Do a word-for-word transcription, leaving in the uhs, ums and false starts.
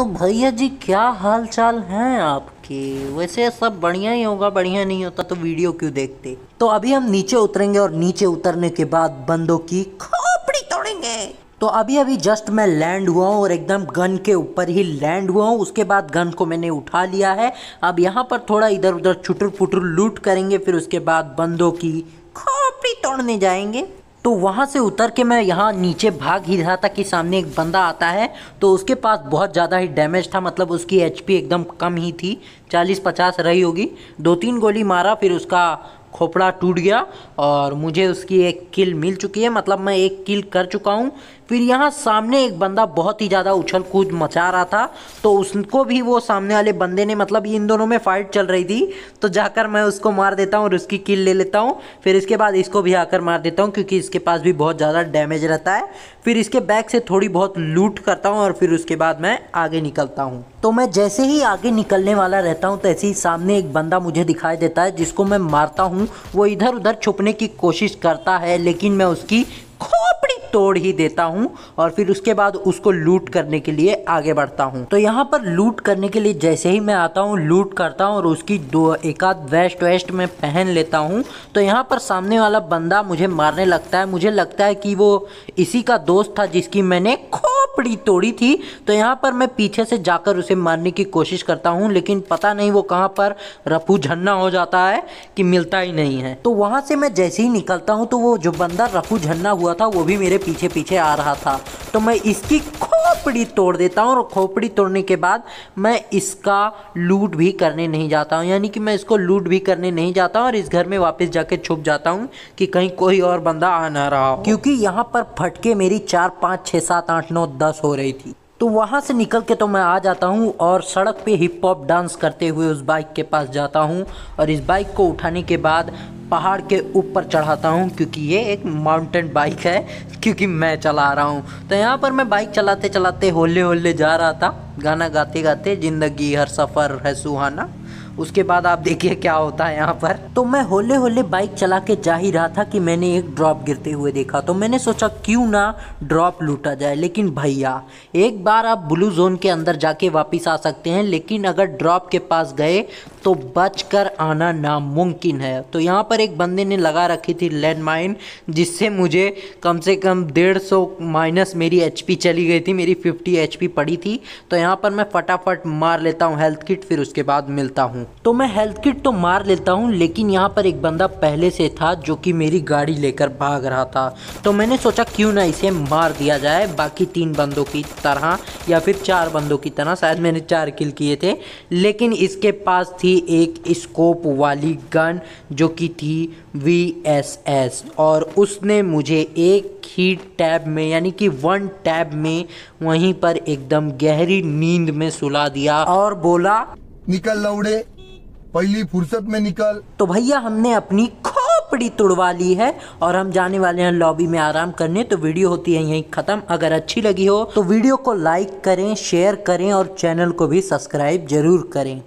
तो भैया जी क्या हाल चाल हैं आपके। वैसे सब बढ़िया ही होगा, बढ़िया नहीं होता तो वीडियो क्यों देखते। तो अभी हम नीचे उतरेंगे और नीचे उतरने के बाद बंदों की खोपड़ी तोड़ेंगे। तो अभी अभी जस्ट मैं लैंड हुआ हूँ और एकदम गन के ऊपर ही लैंड हुआ हूँ। उसके बाद गन को मैंने उठा लिया है। अब यहाँ पर थोड़ा इधर उधर छुटर पुटर लूट करेंगे, फिर उसके बाद बंदों की खोपड़ी तोड़ने जाएंगे। तो वहाँ से उतर के मैं यहाँ नीचे भाग ही रहा था कि सामने एक बंदा आता है। तो उसके पास बहुत ज़्यादा ही डैमेज था, मतलब उसकी एचपी एकदम कम ही थी, चालीस पचास रही होगी। दो तीन गोली मारा, फिर उसका खोपड़ा टूट गया और मुझे उसकी एक किल मिल चुकी है, मतलब मैं एक किल कर चुका हूँ। फिर यहाँ सामने एक बंदा बहुत ही ज़्यादा उछल कूद मचा रहा था, तो उसको भी वो सामने वाले बंदे ने, मतलब इन दोनों में फाइट चल रही थी, तो जाकर मैं उसको मार देता हूँ और उसकी किल ले लेता हूँ। फिर इसके बाद इसको भी आकर मार देता हूँ क्योंकि इसके पास भी बहुत ज़्यादा डैमेज रहता है। फिर इसके बैक से थोड़ी बहुत लूट करता हूँ और फिर उसके बाद मैं आगे निकलता हूँ। तो मैं जैसे ही आगे निकलने वाला रहता हूँ तैसे ही सामने एक बंदा मुझे दिखाई देता है जिसको मैं मारता हूँ। वो इधर उधर छुपने की कोशिश करता है लेकिन मैं उसकी खोपड़ी तोड़ ही देता हूँ और फिर उसके बाद उसको लूट करने के लिए आगे बढ़ता हूँ। तो यहाँ पर लूट करने के लिए जैसे ही मैं आता हूँ लूट करता हूँ और उसकी दो एक आध वेस्ट वेस्ट में पहन लेता हूँ। तो यहाँ पर सामने वाला बंदा मुझे मारने लगता है। मुझे लगता है कि वो इसी का दोस्त था जिसकी मैंने खोपड़ी तोड़ी थी। तो यहाँ पर मैं पीछे से जाकर उसे मारने की कोशिश करता हूँ लेकिन पता नहीं वो कहाँ पर रफू झन्ना हो जाता है कि मिलता ही नहीं है। तो वहाँ से मैं जैसे ही निकलता हूँ तो वो जो बंदा रफू झन्ना हुआ था वो भी मेरे पीछे पीछे आ रहा था। तो मैं इसकी खोपड़ी तोड़ देता हूँ और खोपड़ी तोड़ने के बाद मैं इसका लूट भी करने नहीं जाता हूँ, यानी कि मैं इसको लूट भी करने नहीं जाता हूँ और इस घर में वापस जाके छुप जाता हूँ कि कहीं कोई और बंदा आ ना रहा हो, क्योंकि यहाँ पर फटके मेरी चार पाँच छः सात आठ नौ दस हो रही थी। तो वहाँ से निकल के तो मैं आ जाता हूँ और सड़क पे हिप हॉप डांस करते हुए उस बाइक के पास जाता हूँ और इस बाइक को उठाने के बाद पहाड़ के ऊपर चढ़ाता हूँ क्योंकि ये एक माउंटेन बाइक है, क्योंकि मैं चला रहा हूँ। तो यहाँ पर मैं बाइक चलाते चलाते होले होले जा रहा था, गाना गाते गाते, ज़िंदगी हर सफ़र है सुहाना। उसके बाद आप देखिए क्या होता है यहाँ पर। तो मैं होले होले बाइक चला के जा ही रहा था कि मैंने एक ड्रॉप गिरते हुए देखा। तो मैंने सोचा क्यों ना ड्रॉप लूटा जाए, लेकिन भैया एक बार आप ब्लू जोन के अंदर जाके वापस आ सकते हैं लेकिन अगर ड्रॉप के पास गए तो बच कर आना नामुमकिन है। तो यहाँ पर एक बंदे ने लगा रखी थी लैंड माइन, जिससे मुझे कम से कम डेढ़ सौ माइनस मेरी एच पी चली गई थी, मेरी फिफ्टी एच पी पड़ी थी। तो यहाँ पर मैं फटाफट मार लेता हूँ हेल्थ किट, फिर उसके बाद मिलता हूँ। तो मैं हेल्थ किट तो मार लेता हूँ लेकिन यहाँ पर एक बंदा पहले से था जो कि मेरी गाड़ी लेकर भाग रहा था। तो मैंने सोचा क्यों ना इसे मार दिया जाए, बाकी तीन बंदों की तरह या फिर चार बंदों की तरह। शायद मैंने चार किल किए थे लेकिन इसके पास थी एक स्कोप वाली गन जो कि थी वी एस एस और उसने मुझे एक ही टैब में, यानी कि वन टैब में वहीं पर एकदम गहरी नींद में सुला दिया और बोला निकल लौड़े, पहली फुर्सत में निकल। तो भैया हमने अपनी खोपड़ी तुड़वा ली है और हम जाने वाले हैं लॉबी में आराम करने। तो वीडियो होती है यहीं ख़त्म। अगर अच्छी लगी हो तो वीडियो को लाइक करें, शेयर करें और चैनल को भी सब्सक्राइब जरूर करें।